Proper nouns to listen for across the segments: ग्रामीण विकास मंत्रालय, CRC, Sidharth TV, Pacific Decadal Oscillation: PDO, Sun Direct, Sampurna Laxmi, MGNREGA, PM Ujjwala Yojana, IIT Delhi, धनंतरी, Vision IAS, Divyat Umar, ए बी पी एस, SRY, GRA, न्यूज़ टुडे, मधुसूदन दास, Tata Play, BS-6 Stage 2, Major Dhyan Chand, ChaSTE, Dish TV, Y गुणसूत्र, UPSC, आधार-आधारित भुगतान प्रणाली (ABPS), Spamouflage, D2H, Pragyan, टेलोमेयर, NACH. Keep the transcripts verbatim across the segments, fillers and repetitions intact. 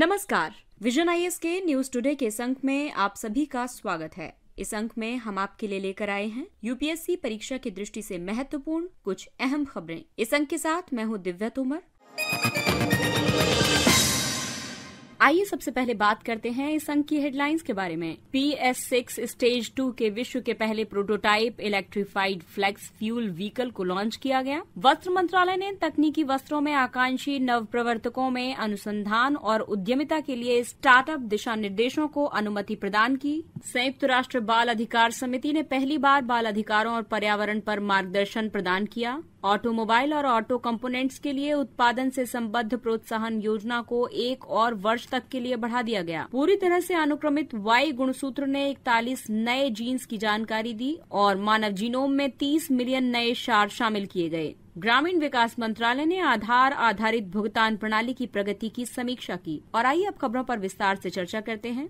नमस्कार, vision IAS के न्यूज़ टुडे के अंक में आप सभी का स्वागत है। इस अंक में हम आपके लिए लेकर आए हैं यूपीएससी परीक्षा की दृष्टि से महत्वपूर्ण कुछ अहम खबरें। इस अंक के साथ मैं हूं दिव्यत उमर। आइए सबसे पहले बात करते हैं इस अंक की हेडलाइंस के बारे में। B S six stage two के विश्व के पहले prototype electrified flex fuel vehicle को लॉन्च किया गया। वस्त्र मंत्रालय ने तकनीकी वस्त्रों में आकांक्षी नवप्रवर्तकों में अनुसंधान और उद्यमिता के लिए स्टार्टअप दिशा निर्देशों को अनुमति प्रदान की। संयुक्त राष्ट्र बाल अधिकार समिति ने पहली बार बाल अधिकारों और पर्यावरण पर मार्गदर्शन प्रदान किया। ऑटोमोबाइल और ऑटो कंपोनेंट्स के लिए उत्पादन से संबद्ध प्रोत्साहन योजना को एक और वर्ष तक के लिए बढ़ा दिया गया। पूरी तरह से अनुक्रमित वाई गुणसूत्र ने इकतालीस नए जीन्स की जानकारी दी और मानव जीनोम में तीस मिलियन नए सार शामिल किए गए। ग्रामीण विकास मंत्रालय ने आधार आधारित भुगतान प्रणाली की प्रगति की समीक्षा की। और आइए अब खबरों पर विस्तार से चर्चा करते हैं।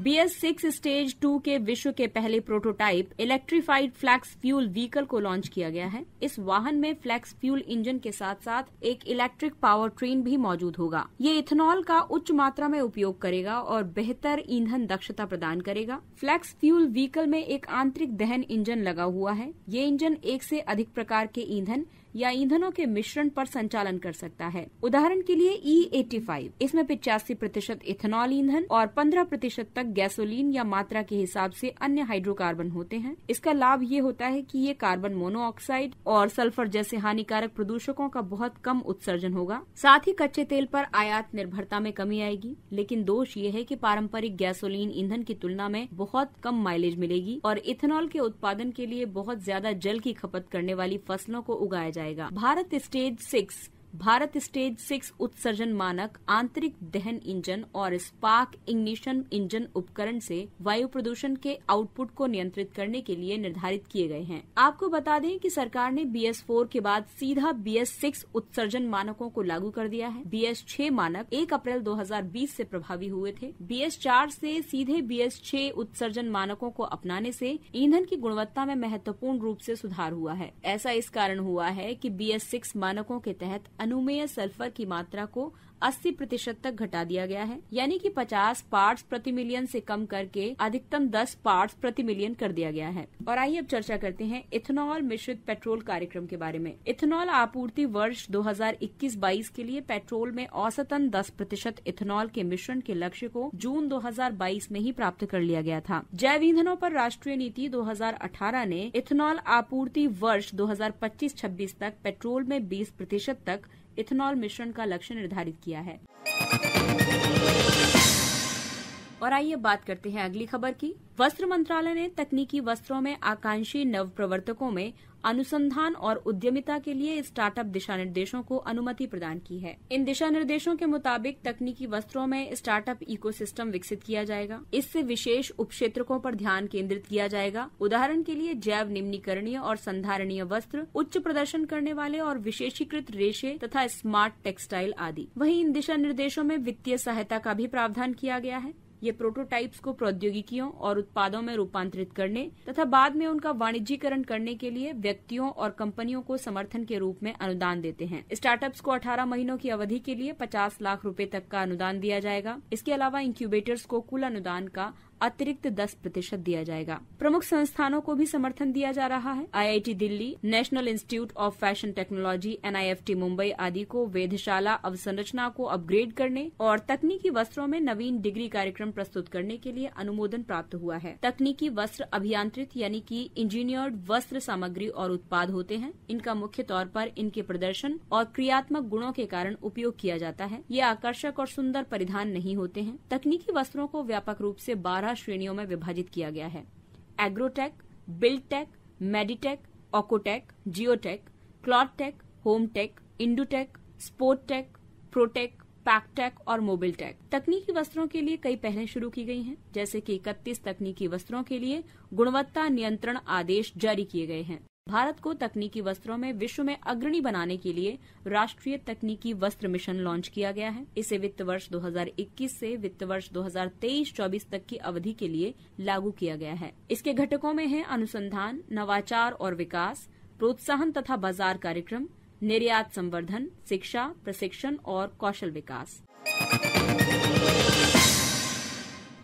B S six stage two के विश्व के पहले prototype electrified flex fuel vehicle को लॉन्च किया गया है। इस वाहन में फ्लैक्स फ्यूल इंजन के साथ साथ एक इलेक्ट्रिक पावर ट्रेन भी मौजूद होगा। ये इथेनॉल का उच्च मात्रा में उपयोग करेगा और बेहतर ईंधन दक्षता प्रदान करेगा। फ्लैक्स फ्यूल व्हीकल में एक आंतरिक दहन इंजन लगा हुआ है। ये इंजन एक से अधिक प्रकार के ईंधन या ईंधनों के मिश्रण पर संचालन कर सकता है। उदाहरण के लिए ई पचासी, इसमें पिचासी प्रतिशत इथेनॉल ईंधन और पंद्रह प्रतिशत तक गैसोलीन या मात्रा के हिसाब से अन्य हाइड्रोकार्बन होते हैं। इसका लाभ ये होता है कि ये कार्बन मोनोऑक्साइड और सल्फर जैसे हानिकारक प्रदूषकों का बहुत कम उत्सर्जन होगा। साथ ही कच्चे तेल पर आयात निर्भरता में कमी आएगी। लेकिन दोष ये है कि पारंपरिक गैसोलीन ईंधन की तुलना में बहुत कम माइलेज मिलेगी और इथेनॉल के उत्पादन के लिए बहुत ज्यादा जल की खपत करने वाली फसलों को उगाया जाए। Bharat stage six Bharat stage six उत्सर्जन मानक आंतरिक दहन इंजन और स्पार्क इग्निशन इंजन उपकरण से वायु प्रदूषण के आउटपुट को नियंत्रित करने के लिए निर्धारित किए गए हैं। आपको बता दें कि सरकार ने बी एस फोर के बाद सीधा बी एस सिक्स उत्सर्जन मानकों को लागू कर दिया है। बी एस सिक्स मानक एक अप्रैल दो हज़ार बीस से प्रभावी हुए थे। बी एस चार से सीधे बी एस सिक्स उत्सर्जन मानकों को अपनाने से ईंधन की गुणवत्ता में महत्वपूर्ण रूप से सुधार हुआ है। ऐसा इस कारण हुआ है कि बी एस सिक्स मानकों के तहत अनुमेय सल्फर की मात्रा को अस्सी प्रतिशत तक घटा दिया गया है, यानी कि पचास पार्ट्स प्रति मिलियन से कम करके अधिकतम दस पार्ट्स प्रति मिलियन कर दिया गया है। और आइए अब चर्चा करते हैं इथेनॉल मिश्रित पेट्रोल कार्यक्रम के बारे में। इथेनॉल आपूर्ति वर्ष दो हज़ार इक्कीस बाईस के लिए पेट्रोल में औसतन दस प्रतिशत इथेनॉल के मिश्रण के लक्ष्य को जून दो हज़ार बाईस में ही प्राप्त कर लिया गया था। जैव ईंधनों पर राष्ट्रीय नीति दो हज़ार अठारह ने इथेनॉल आपूर्ति वर्ष दो हज़ार पच्चीस छब्बीस तक पेट्रोल में बीस प्रतिशत तक इथेनॉल मिश्रण का लक्ष्य निर्धारित किया है। और आइए बात करते हैं अगली खबर की। वस्त्र मंत्रालय ने तकनीकी वस्त्रों में आकांक्षी नवप्रवर्तकों में अनुसंधान और उद्यमिता के लिए स्टार्टअप दिशा निर्देशों को अनुमति प्रदान की है। इन दिशा निर्देशों के मुताबिक तकनीकी वस्त्रों में स्टार्टअप इकोसिस्टम विकसित किया जाएगा। इससे विशेष उपक्षेत्रकों पर ध्यान केंद्रित किया जाएगा। उदाहरण के लिए जैव निम्नीकरणीय और संधारणीय वस्त्र, उच्च प्रदर्शन करने वाले और विशेषीकृत रेशे तथा स्मार्ट टेक्सटाइल आदि। वहीं इन दिशा निर्देशों में वित्तीय सहायता का भी प्रावधान किया गया है। ये प्रोटोटाइप्स को प्रौद्योगिकियों और उत्पादों में रूपांतरित करने तथा बाद में उनका वाणिज्यीकरण करने के लिए व्यक्तियों और कंपनियों को समर्थन के रूप में अनुदान देते हैं। स्टार्टअप्स को अठारह महीनों की अवधि के लिए पचास लाख रुपए तक का अनुदान दिया जाएगा। इसके अलावा इंक्यूबेटर्स को कुल अनुदान का अतिरिक्त दस प्रतिशत दिया जाएगा। प्रमुख संस्थानों को भी समर्थन दिया जा रहा है। I I T Delhi, national institute of fashion Technology, N I F T Mumbai आदि को वेधशाला अवसंरचना को अपग्रेड करने और तकनीकी वस्त्रों में नवीन डिग्री कार्यक्रम प्रस्तुत करने के लिए अनुमोदन प्राप्त हुआ है। तकनीकी वस्त्र अभियांत्रित यानी कि इंजीनियर्ड वस्त्र सामग्री और उत्पाद होते हैं। इनका मुख्य तौर पर इनके प्रदर्शन और क्रियात्मक गुणों के कारण उपयोग किया जाता है। ये आकर्षक और सुंदर परिधान नहीं होते हैं। तकनीकी वस्त्रों को व्यापक रूप से बारह श्रेणियों में विभाजित किया गया है। Agrotech, buildtech, meditech, oekotech, geotech, clothtech, hometech, indutech, sporttech, protech, packtech और मोबिलटेक। तकनीकी वस्त्रों के लिए कई पहलें शुरू की गई हैं, जैसे कि इकतीस तकनीकी वस्त्रों के लिए गुणवत्ता नियंत्रण आदेश जारी किए गए हैं। भारत को तकनीकी वस्त्रों में विश्व में अग्रणी बनाने के लिए राष्ट्रीय तकनीकी वस्त्र मिशन लॉन्च किया गया है। इसे वित्त वर्ष दो हज़ार इक्कीस से वित्त वर्ष दो हज़ार तेईस चौबीस तक की अवधि के लिए लागू किया गया है। इसके घटकों में हैं अनुसंधान, नवाचार और विकास, प्रोत्साहन तथा बाजार कार्यक्रम, निर्यात संवर्धन, शिक्षा, प्रशिक्षण और कौशल विकास।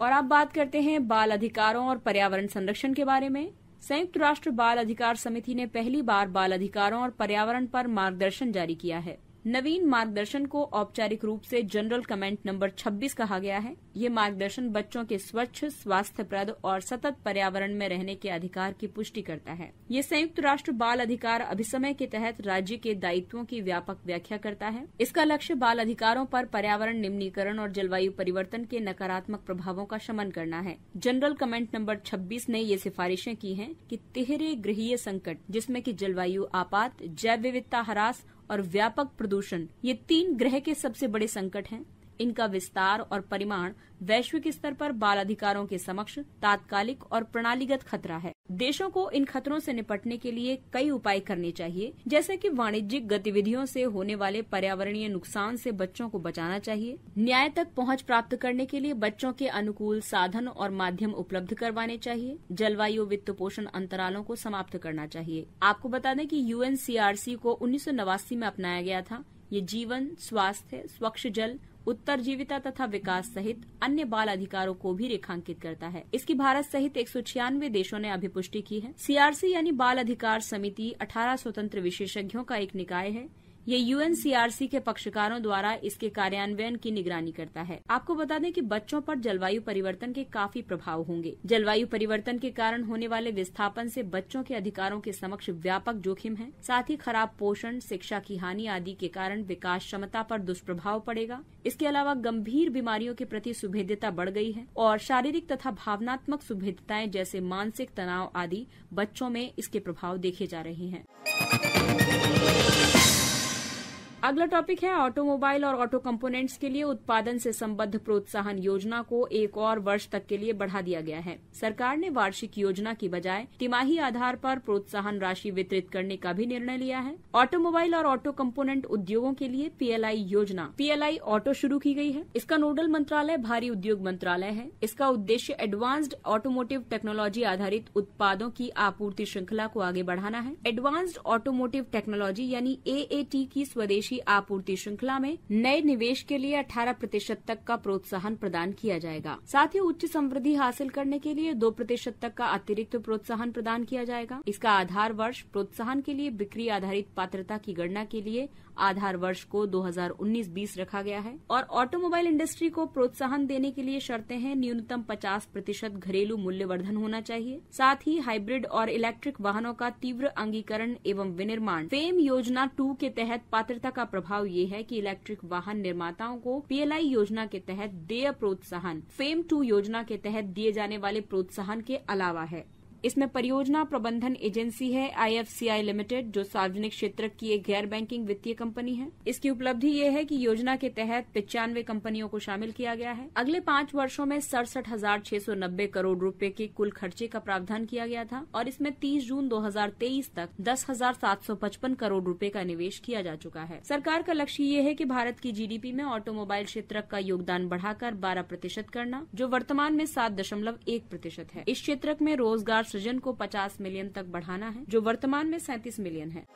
और अब बात करते हैं बाल अधिकारों और पर्यावरण संरक्षण के बारे में। संयुक्त राष्ट्र बाल अधिकार समिति ने पहली बार बाल अधिकारों और पर्यावरण पर मार्गदर्शन जारी किया है। नवीन मार्गदर्शन को औपचारिक रूप से जनरल कमेंट नंबर छब्बीस कहा गया है। ये मार्गदर्शन बच्चों के स्वच्छ, स्वास्थ्यप्रद और सतत पर्यावरण में रहने के अधिकार की पुष्टि करता है। ये संयुक्त राष्ट्र बाल अधिकार अभिसमय के तहत राज्य के दायित्वों की व्यापक व्याख्या करता है। इसका लक्ष्य बाल अधिकारों पर पर्यावरण निम्नीकरण और जलवायु परिवर्तन के नकारात्मक प्रभावों का शमन करना है। जनरल कमेंट नंबर छब्बीस ने ये सिफारिशें की है कि तिहरे गृहीय संकट, जिसमें की जलवायु आपात, जैव विविधता ह्रास और व्यापक प्रदूषण, ये तीन ग्रह के सबसे बड़े संकट हैं। इनका विस्तार और परिमाण वैश्विक स्तर पर बाल अधिकारों के समक्ष तात्कालिक और प्रणालीगत खतरा है। देशों को इन खतरों से निपटने के लिए कई उपाय करने चाहिए, जैसे कि वाणिज्यिक गतिविधियों से होने वाले पर्यावरणीय नुकसान से बच्चों को बचाना चाहिए, न्याय तक पहुंच प्राप्त करने के लिए बच्चों के अनुकूल साधन और माध्यम उपलब्ध करवाने चाहिए, जलवायु वित्त पोषण अंतरालों को समाप्त करना चाहिए। आपको बता दें कि यूएनसीआरसी को उन्नीस सौ नवासी में अपनाया गया था। ये जीवन, स्वास्थ्य, स्वच्छ जल, उत्तरजीविता तथा विकास सहित अन्य बाल अधिकारों को भी रेखांकित करता है। इसकी भारत सहित एक सौ छियानवे देशों ने अभिपुष्टि की है। सीआरसी यानी बाल अधिकार समिति अठारह स्वतंत्र विशेषज्ञों का एक निकाय है। ये यूएनसीआरसी के पक्षकारों द्वारा इसके कार्यान्वयन की निगरानी करता है। आपको बता दें कि बच्चों पर जलवायु परिवर्तन के काफी प्रभाव होंगे। जलवायु परिवर्तन के कारण होने वाले विस्थापन से बच्चों के अधिकारों के समक्ष व्यापक जोखिम है। साथ ही खराब पोषण, शिक्षा की हानि आदि के कारण विकास क्षमता पर दुष्प्रभाव पड़ेगा। इसके अलावा गंभीर बीमारियों के प्रति सुभेद्यता बढ़ गई है और शारीरिक तथा भावनात्मक सुभेद्यताएं जैसे मानसिक तनाव आदि बच्चों में इसके प्रभाव देखे जा रहे हैं। अगला टॉपिक है ऑटोमोबाइल और ऑटो कंपोनेंट्स के लिए उत्पादन से संबद्ध प्रोत्साहन योजना को एक और वर्ष तक के लिए बढ़ा दिया गया है। सरकार ने वार्षिक योजना की बजाय तिमाही आधार पर प्रोत्साहन राशि वितरित करने का भी निर्णय लिया है। ऑटोमोबाइल और ऑटो कंपोनेंट उद्योगों के लिए पीएलआई योजना पीएलआई ऑटो शुरू की गई है। इसका नोडल मंत्रालय भारी उद्योग मंत्रालय है। इसका उद्देश्य एडवांस्ड ऑटोमोटिव टेक्नोलॉजी आधारित उत्पादों की आपूर्ति श्रृंखला को आगे बढ़ाना है। एडवांस्ड ऑटोमोटिव टेक्नोलॉजी यानी एएटी की स्वदेशी आपूर्ति श्रृंखला में नए निवेश के लिए अठारह प्रतिशत तक का प्रोत्साहन प्रदान किया जाएगा। साथ ही उच्च समृद्धि हासिल करने के लिए दो प्रतिशत तक का अतिरिक्त प्रोत्साहन प्रदान किया जाएगा। इसका आधार वर्ष प्रोत्साहन के लिए बिक्री आधारित पात्रता की गणना के लिए आधार वर्ष को दो हजार उन्नीस बीस रखा गया है। और ऑटोमोबाइल इंडस्ट्री को प्रोत्साहन देने के लिए शर्तें हैं, न्यूनतम पचास प्रतिशत घरेलू मूल्यवर्धन होना चाहिए। साथ ही हाइब्रिड और इलेक्ट्रिक वाहनों का तीव्र अंगीकरण एवं विनिर्माण। फेम योजना टू के तहत पात्रता का प्रभाव ये है कि इलेक्ट्रिक वाहन निर्माताओं को पीएलआई योजना के तहत देय प्रोत्साहन फेम टू योजना के तहत दिए जाने वाले प्रोत्साहन के अलावा है। इसमें परियोजना प्रबंधन एजेंसी है आईएफसीआई लिमिटेड, जो सार्वजनिक क्षेत्र की एक गैर बैंकिंग वित्तीय कंपनी है। इसकी उपलब्धि ये है कि योजना के तहत पचानवे कंपनियों को शामिल किया गया है। अगले पाँच वर्षों में सड़सठ हजार छह सौ नब्बे करोड़ रुपए के कुल खर्चे का प्रावधान किया गया था और इसमें तीस जून दो हजार तेईस तक दस हजार सात सौ पचपन करोड़ रुपए का निवेश किया जा चुका है। सरकार का लक्ष्य ये है कि भारत की जीडीपी में ऑटोमोबाइल क्षेत्र का योगदान बढ़ाकर बारह प्रतिशत करना, जो वर्तमान में सात दशमलव एक प्रतिशत है। इस क्षेत्र में रोजगार सृजन को पचास मिलियन तक बढ़ाना है, जो वर्तमान में सैंतीस मिलियन है।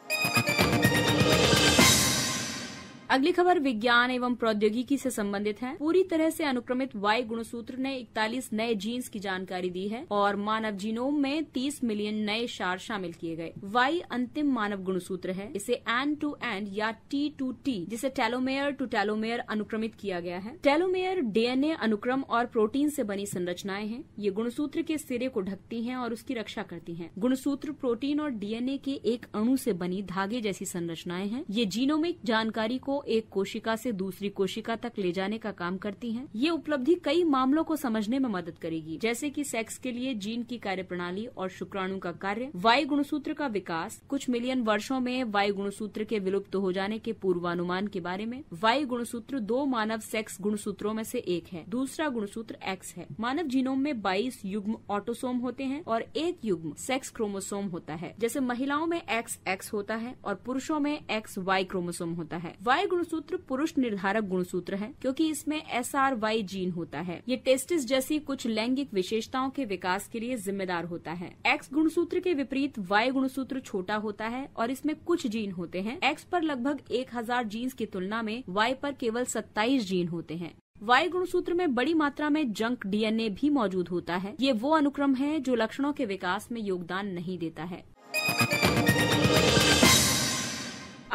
अगली खबर विज्ञान एवं प्रौद्योगिकी से संबंधित है। पूरी तरह से अनुक्रमित वाई गुणसूत्र ने इकतालीस नए जीन्स की जानकारी दी है और मानव जीनोम में तीस मिलियन नए सार शामिल किए गए। वाई अंतिम मानव गुणसूत्र है। इसे एंड टू एंड या टी टू टी, जिसे टेलोमेयर टू टेलोमेयर अनुक्रमित किया गया है। टेलोमेयर डीएनए अनुक्रम और प्रोटीन से बनी संरचनाएं हैं। ये गुणसूत्र के सिरे को ढकती है और उसकी रक्षा करती है। गुणसूत्र प्रोटीन और डीएनए के एक अणु से बनी धागे जैसी संरचनाएं हैं। ये जीनोमिक जानकारी को एक कोशिका से दूसरी कोशिका तक ले जाने का काम करती हैं। ये उपलब्धि कई मामलों को समझने में मदद करेगी, जैसे कि सेक्स के लिए जीन की कार्यप्रणाली और शुक्राणु का कार्य, वायु गुणसूत्र का विकास, कुछ मिलियन वर्षों में वायु गुणसूत्र के विलुप्त हो जाने के पूर्वानुमान के बारे में। वायु गुणसूत्र दो मानव सेक्स गुणसूत्रों में से एक है, दूसरा गुणसूत्र एक्स है। मानव जीनोम में बाईस युग्म ऑटोसोम होते हैं और एक युग्म सेक्स क्रोमोसोम होता है। जैसे महिलाओं में एक्स एक्स होता है और पुरुषों में एक्स वाई क्रोमोसोम होता है। वायु गुणसूत्र पुरुष निर्धारक गुणसूत्र है क्योंकि इसमें एस आर वाई जीन होता है। ये टेस्टिस जैसी कुछ लैंगिक विशेषताओं के विकास के लिए जिम्मेदार होता है। एक्स गुणसूत्र के विपरीत वाई गुणसूत्र छोटा होता है और इसमें कुछ जीन होते हैं। एक्स पर लगभग एक हज़ार जीन्स की तुलना में वाई पर केवल सत्ताईस जीन होते हैं। वाई गुणसूत्र में बड़ी मात्रा में जंक डी एन ए भी मौजूद होता है। ये वो अनुक्रम है जो लक्षणों के विकास में योगदान नहीं देता है।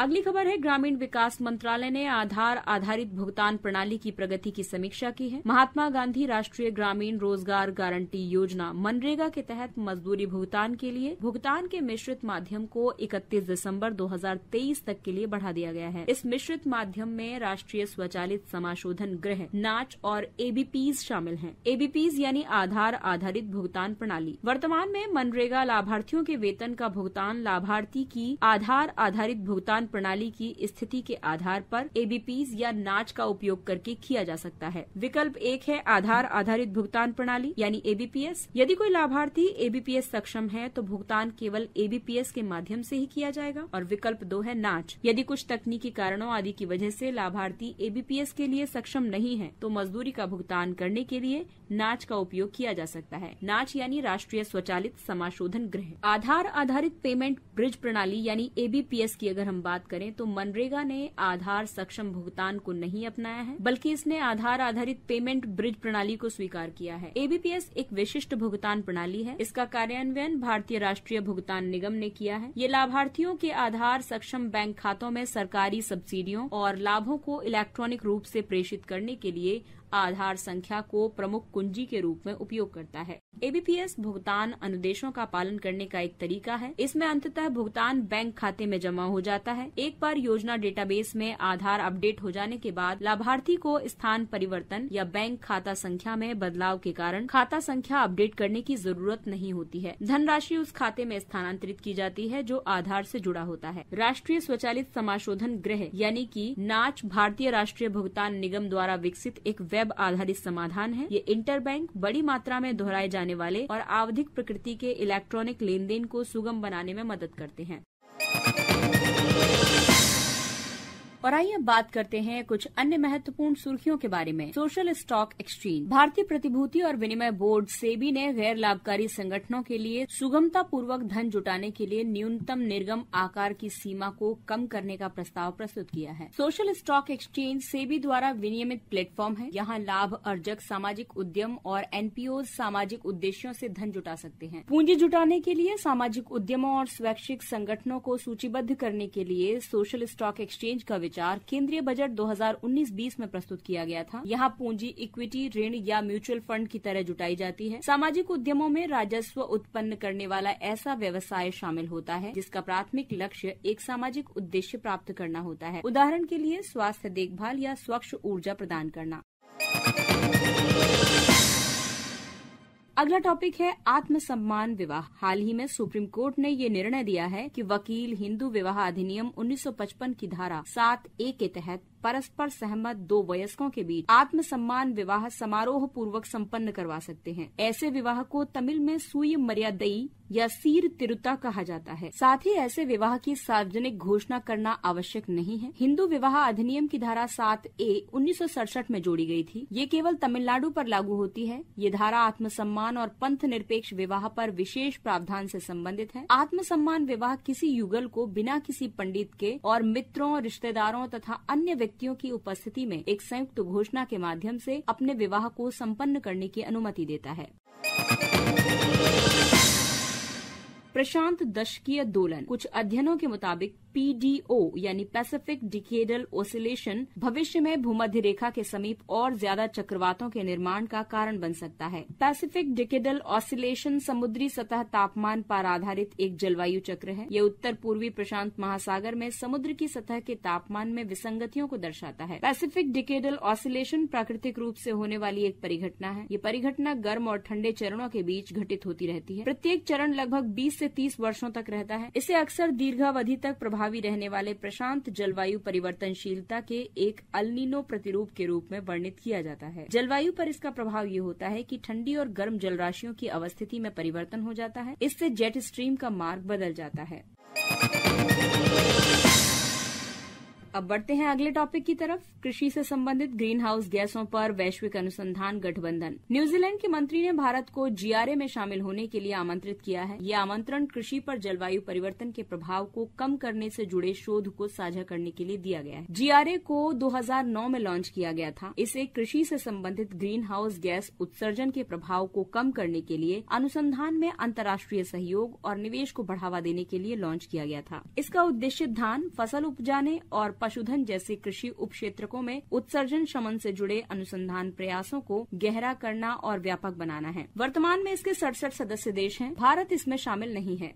अगली खबर है, ग्रामीण विकास मंत्रालय ने आधार आधारित भुगतान प्रणाली की प्रगति की समीक्षा की है। महात्मा गांधी राष्ट्रीय ग्रामीण रोजगार गारंटी योजना मनरेगा के तहत मजदूरी भुगतान के लिए भुगतान के मिश्रित माध्यम को इकतीस दिसंबर दो हज़ार तेईस तक के लिए बढ़ा दिया गया है। इस मिश्रित माध्यम में राष्ट्रीय स्वचालित समाशोधन गृह, नाच और ए बी पी एस शामिल है। ए बी पी एस यानी आधार आधारित भुगतान प्रणाली। वर्तमान में मनरेगा लाभार्थियों के वेतन का भुगतान लाभार्थी की आधार आधारित भुगतान प्रणाली की स्थिति के आधार पर ए बी पी एस या नाच का उपयोग करके किया जा सकता है। विकल्प एक है आधार आधारित भुगतान प्रणाली यानी ए बी पी एस। यदि कोई लाभार्थी ए बी पी एस सक्षम है तो भुगतान केवल ए बी पी एस के माध्यम से ही किया जाएगा। और विकल्प दो है नाच। यदि कुछ तकनीकी कारणों आदि की वजह से लाभार्थी ए बी पी एस के लिए सक्षम नहीं है तो मजदूरी का भुगतान करने के लिए नाच का उपयोग किया जा सकता है। नाच यानी राष्ट्रीय स्वचालित समाशोधन गृह। आधार आधारित पेमेंट ब्रिज प्रणाली यानी ए बी पी एस की अगर हम बात करें तो मनरेगा ने आधार सक्षम भुगतान को नहीं अपनाया है, बल्कि इसने आधार आधारित पेमेंट ब्रिज प्रणाली को स्वीकार किया है। ए बी पी एस एक विशिष्ट भुगतान प्रणाली है। इसका कार्यान्वयन भारतीय राष्ट्रीय भुगतान निगम ने किया है। ये लाभार्थियों के आधार सक्षम बैंक खातों में सरकारी सब्सिडियों और लाभों को इलेक्ट्रॉनिक रूप से प्रेषित करने के लिए आधार संख्या को प्रमुख कुंजी के रूप में उपयोग करता है। ए बी पी एस भुगतान अनुदेशों का पालन करने का एक तरीका है। इसमें अंततः भुगतान बैंक खाते में जमा हो जाता है। एक बार योजना डेटाबेस में आधार अपडेट हो जाने के बाद लाभार्थी को स्थान परिवर्तन या बैंक खाता संख्या में बदलाव के कारण खाता संख्या अपडेट करने की जरूरत नहीं होती है। धनराशि उस खाते में स्थानांतरित की जाती है जो आधार से जुड़ा होता है। राष्ट्रीय स्वचालित समाशोधन गृह यानी कि नाच भारतीय राष्ट्रीय भुगतान निगम द्वारा विकसित एक वेब आधारित समाधान है। ये इंटरबैंक बड़ी मात्रा में दोहराए जाने वाले और आवधिक प्रकृति के इलेक्ट्रॉनिक लेन देन को सुगम बनाने में मदद करते हैं। और आइए बात करते हैं कुछ अन्य महत्वपूर्ण सुर्खियों के बारे में। Social stock exchange. भारतीय प्रतिभूति और विनिमय बोर्ड सेबी ने गैर लाभकारी संगठनों के लिए सुगमता पूर्वक धन जुटाने के लिए न्यूनतम निर्गम आकार की सीमा को कम करने का प्रस्ताव प्रस्तुत किया है। सोशल स्टॉक एक्सचेंज सेबी द्वारा विनियमित प्लेटफॉर्म है। यहाँ लाभ अर्जक सामाजिक उद्यम और एन पी ओ सामाजिक उद्देश्यों से धन जुटा सकते हैं। पूंजी जुटाने के लिए सामाजिक उद्यमों और स्वैच्छिक संगठनों को सूचीबद्ध करने के लिए सोशल स्टॉक एक्सचेंज का विचार केंद्रीय बजट दो हज़ार उन्नीस बीस में प्रस्तुत किया गया था। यहाँ पूंजी इक्विटी, ऋण या म्यूचुअल फंड की तरह जुटाई जाती है। सामाजिक उद्यमों में राजस्व उत्पन्न करने वाला ऐसा व्यवसाय शामिल होता है जिसका प्राथमिक लक्ष्य एक सामाजिक उद्देश्य प्राप्त करना होता है, उदाहरण के लिए स्वास्थ्य देखभाल या स्वच्छ ऊर्जा प्रदान करना। अगला टॉपिक है आत्मसम्मान विवाह। हाल ही में सुप्रीम कोर्ट ने ये निर्णय दिया है कि वकील हिंदू विवाह अधिनियम उन्नीस सौ पचपन की धारा सात ए के तहत परस्पर सहमत दो वयस्कों के बीच आत्मसम्मान विवाह समारोह पूर्वक संपन्न करवा सकते हैं। ऐसे विवाह को तमिल में सूय मर्यादई या सीर तिरुता कहा जाता है। साथ ही ऐसे विवाह की सार्वजनिक घोषणा करना आवश्यक नहीं है। हिंदू विवाह अधिनियम की धारा सात ए उन्नीस सौ सड़सठ में जोड़ी गई थी। ये केवल तमिलनाडु पर लागू होती है। ये धारा आत्मसम्मान और पंथ निरपेक्ष विवाह पर विशेष प्रावधान से संबंधित है। आत्मसम्मान विवाह किसी युगल को बिना किसी पंडित के और मित्रों, रिश्तेदारों तथा अन्य व्यक्तियों की उपस्थिति में एक संयुक्त घोषणा के माध्यम से अपने विवाह को संपन्न करने की अनुमति देता है। प्रशांत दशकीय दोलन। कुछ अध्ययनों के मुताबिक पी डी ओ यानी पैसिफिक डिकेडल ओसिलेशन भविष्य में भूमध्य रेखा के समीप और ज्यादा चक्रवातों के निर्माण का कारण बन सकता है। पैसिफिक डिकेडल ओसिलेशन समुद्री सतह तापमान पर आधारित एक जलवायु चक्र है। यह उत्तर पूर्वी प्रशांत महासागर में समुद्र की सतह के तापमान में विसंगतियों को दर्शाता है। पैसिफिक डिकेडल ओसिलेशन प्राकृतिक रूप से होने वाली एक परिघटना है। ये परिघटना गर्म और ठंडे चरणों के बीच घटित होती रहती है। प्रत्येक चरण लगभग बीस से तीस वर्षों तक रहता है। इसे अक्सर दीर्घावधि तक प्रभावी रहने वाले प्रशांत जलवायु परिवर्तनशीलता के एक अल्नीनो प्रतिरूप के रूप में वर्णित किया जाता है। जलवायु पर इसका प्रभाव ये होता है कि ठंडी और गर्म जलराशियों की अवस्थिति में परिवर्तन हो जाता है। इससे जेट स्ट्रीम का मार्ग बदल जाता है। अब बढ़ते हैं अगले टॉपिक की तरफ, कृषि से संबंधित ग्रीन हाउस गैसों पर वैश्विक अनुसंधान गठबंधन। न्यूजीलैंड के मंत्री ने भारत को जीआरए में शामिल होने के लिए आमंत्रित किया है। ये आमंत्रण कृषि पर जलवायु परिवर्तन के प्रभाव को कम करने से जुड़े शोध को साझा करने के लिए दिया गया है। जीआरए को दो हज़ार नौ में लॉन्च किया गया था। इसे कृषि से संबंधित ग्रीन हाउस गैस उत्सर्जन के प्रभाव को कम करने के लिए अनुसंधान में अंतर्राष्ट्रीय सहयोग और निवेश को बढ़ावा देने के लिए लॉन्च किया गया था। इसका उद्देश्य धान, फसल उपजाने और पशुधन जैसे कृषि उपक्षेत्रकों में उत्सर्जन शमन से जुड़े अनुसंधान प्रयासों को गहरा करना और व्यापक बनाना है। वर्तमान में इसके सड़सठ सदस्य देश हैं, भारत इसमें शामिल नहीं है।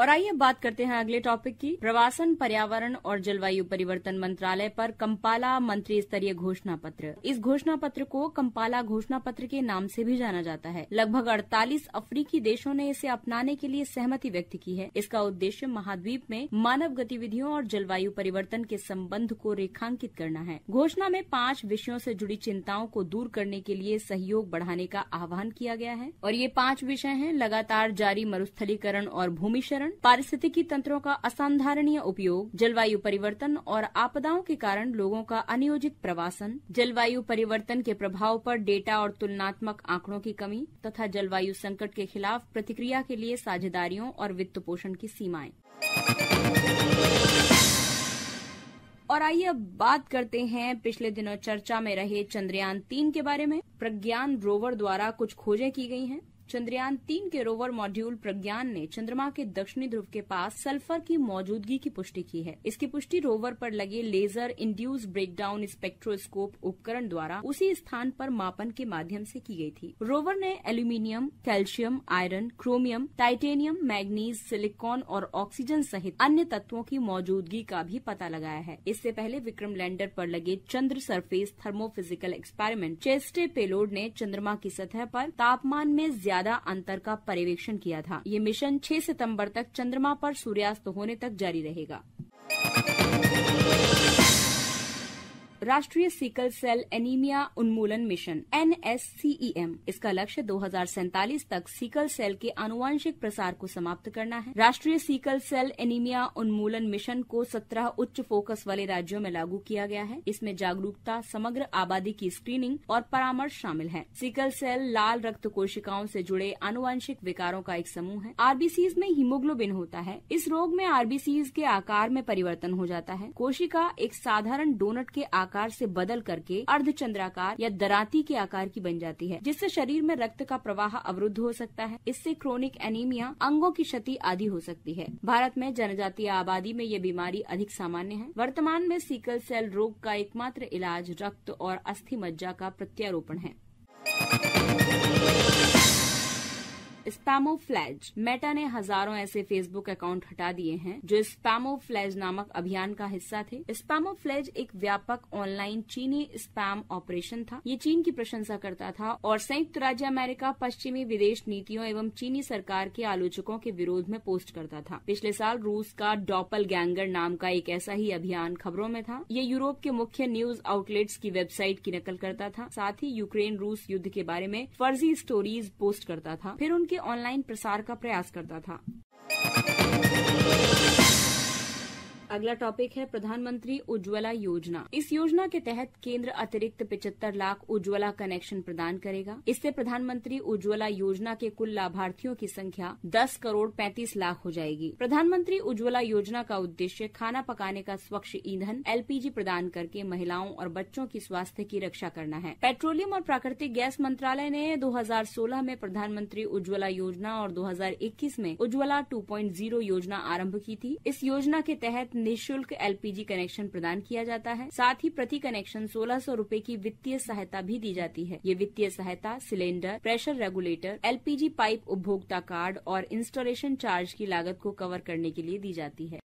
और आइए बात करते हैं अगले टॉपिक की। प्रवासन, पर्यावरण और जलवायु परिवर्तन मंत्रालय पर कंपाला मंत्री स्तरीय घोषणा पत्र। इस घोषणा पत्र को कंपाला घोषणा पत्र के नाम से भी जाना जाता है। लगभग अड़तालीस अफ्रीकी देशों ने इसे अपनाने के लिए सहमति व्यक्त की है। इसका उद्देश्य महाद्वीप में मानव गतिविधियों और जलवायु परिवर्तन के संबंध को रेखांकित करना है। घोषणा में पांच विषयों से जुड़ी चिंताओं को दूर करने के लिए सहयोग बढ़ाने का आह्वान किया गया है। और ये पांच विषय हैं: लगातार जारी मरुस्थलीकरण और भूमिशरण, पारिस्थितिकी तंत्रों का असाधारणीय उपयोग, जलवायु परिवर्तन और आपदाओं के कारण लोगों का अनियोजित प्रवासन, जलवायु परिवर्तन के प्रभाव पर डेटा और तुलनात्मक आंकड़ों की कमी तथा जलवायु संकट के खिलाफ प्रतिक्रिया के लिए साझेदारियों और वित्त पोषण की सीमाएं। और आइए अब बात करते हैं पिछले दिनों चर्चा में रहे चंद्रयान तीन के बारे में। प्रज्ञान रोवर द्वारा कुछ खोजें की गई हैं। चंद्रयान तीन के रोवर मॉड्यूल प्रज्ञान ने चंद्रमा के दक्षिणी ध्रुव के पास सल्फर की मौजूदगी की पुष्टि की है। इसकी पुष्टि रोवर पर लगे लेजर इंड्यूस ब्रेकडाउन स्पेक्ट्रोस्कोप उपकरण द्वारा उसी स्थान पर मापन के माध्यम से की गई थी। रोवर ने aluminium, calcium, iron, chromium, titanium, manganese, silicon और ऑक्सीजन सहित अन्य तत्वों की मौजूदगी का भी पता लगाया है। इससे पहले विक्रम लैंडर पर लगे Chandra surface thermophysical experiment ChaSTE payload ने चंद्रमा की सतह पर तापमान में ज्यादा अंतर का पर्यवेक्षण किया था। ये मिशन छह सितंबर तक चंद्रमा पर सूर्यास्त होने तक जारी रहेगा। राष्ट्रीय सिकल सेल एनीमिया उन्मूलन mission N S C E M. इसका लक्ष्य दो हजार सैतालीस तक सिकल सेल के आनुवंशिक प्रसार को समाप्त करना है। राष्ट्रीय सिकल सेल एनीमिया उन्मूलन मिशन को सत्रह उच्च फोकस वाले राज्यों में लागू किया गया है। इसमें जागरूकता, समग्र आबादी की स्क्रीनिंग और परामर्श शामिल है। सिकल सेल लाल रक्त कोशिकाओं से जुड़े आनुवंशिक विकारों का एक समूह है। आरबीसीज में हीमोग्लोबिन होता है। इस रोग में आरबीसीज के आकार में परिवर्तन हो जाता है। कोशिका एक साधारण डोनट के आकार से बदल करके अर्धचंद्राकार या दराती के आकार की बन जाती है, जिससे शरीर में रक्त का प्रवाह अवरुद्ध हो सकता है। इससे क्रोनिक एनीमिया, अंगों की क्षति आदि हो सकती है। भारत में जनजातीय आबादी में ये बीमारी अधिक सामान्य है। वर्तमान में सिकल सेल रोग का एकमात्र इलाज रक्त और अस्थि मज्जा का प्रत्यारोपण है। स्पैमोफ्लैज। मेटा ने हजारों ऐसे फेसबुक अकाउंट हटा दिए हैं जो स्पैमोफ्लैज नामक अभियान का हिस्सा थे। स्पैमोफ्लैज एक व्यापक ऑनलाइन चीनी स्पैम ऑपरेशन था। ये चीन की प्रशंसा करता था और संयुक्त राज्य अमेरिका, पश्चिमी विदेश नीतियों एवं चीनी सरकार के आलोचकों के विरोध में पोस्ट करता था। पिछले साल रूस का डॉपलगैंगर नाम का एक ऐसा ही अभियान खबरों में था। ये यूरोप के मुख्य न्यूज आउटलेट्स की वेबसाइट की नकल करता था। साथ ही यूक्रेन रूस युद्ध के बारे में फर्जी स्टोरीज पोस्ट करता था, फिर उनके ऑनलाइन प्रसार का प्रयास करता था। अगला टॉपिक है प्रधानमंत्री उज्ज्वला योजना। इस योजना के तहत केंद्र अतिरिक्त पचहत्तर लाख उज्ज्वला कनेक्शन प्रदान करेगा। इससे प्रधानमंत्री उज्ज्वला योजना के कुल लाभार्थियों की संख्या दस करोड़ पैंतीस लाख हो जाएगी। प्रधानमंत्री उज्ज्वला योजना का उद्देश्य खाना पकाने का स्वच्छ ईंधन एल पी जी प्रदान करके महिलाओं और बच्चों की स्वास्थ्य की रक्षा करना है। पेट्रोलियम और प्राकृतिक गैस मंत्रालय ने दो हज़ार सोलह में प्रधानमंत्री उज्ज्वला योजना और दो हज़ार इक्कीस में उज्ज्वला टू पॉइंट ज़ीरो योजना आरम्भ की थी। इस योजना के तहत निःशुल्क एल पी जी कनेक्शन प्रदान किया जाता है। साथ ही प्रति कनेक्शन सोलह सौ रूपए की वित्तीय सहायता भी दी जाती है। ये वित्तीय सहायता cylinder, pressure regulator, L P G pipe, उपभोक्ता कार्ड और इंस्टॉलेशन चार्ज की लागत को कवर करने के लिए दी जाती है।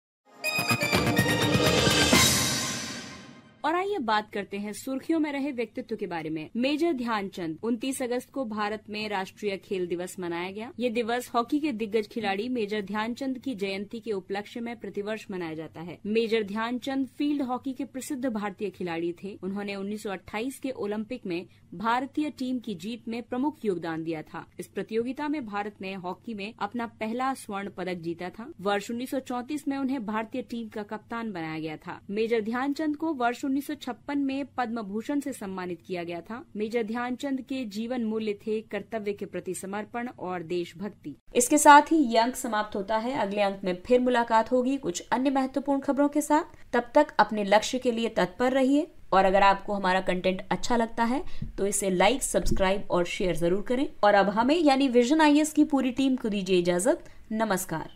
और आइए बात करते हैं सुर्खियों में रहे व्यक्तित्व के बारे में। मेजर ध्यानचंद। उनतीस अगस्त को भारत में राष्ट्रीय खेल दिवस मनाया गया। ये दिवस हॉकी के दिग्गज खिलाड़ी मेजर ध्यानचंद की जयंती के उपलक्ष्य में प्रतिवर्ष मनाया जाता है। मेजर ध्यानचंद फील्ड हॉकी के प्रसिद्ध भारतीय खिलाड़ी थे। उन्होंने उन्नीस सौ अट्ठाईस के ओलंपिक में भारतीय टीम की जीत में प्रमुख योगदान दिया था। इस प्रतियोगिता में भारत ने हॉकी में अपना पहला स्वर्ण पदक जीता था। वर्ष उन्नीस सौ चौंतीस में उन्हें भारतीय टीम का कप्तान बनाया गया था। मेजर ध्यानचंद को वर्ष उन्नीस सौ छप्पन में पद्म भूषण से सम्मानित किया गया था। मेजर ध्यानचंद के जीवन मूल्य थे कर्तव्य के प्रति समर्पण और देशभक्ति। इसके साथ ही ये अंक समाप्त होता है। अगले अंक में फिर मुलाकात होगी कुछ अन्य महत्वपूर्ण खबरों के साथ। तब तक अपने लक्ष्य के लिए तत्पर रहिए और अगर आपको हमारा कंटेंट अच्छा लगता है तो इसे लाइक, सब्सक्राइब और शेयर जरूर करें। और अब हमें यानी विजन आई ए एस की पूरी टीम को दीजिए इजाजत। नमस्कार।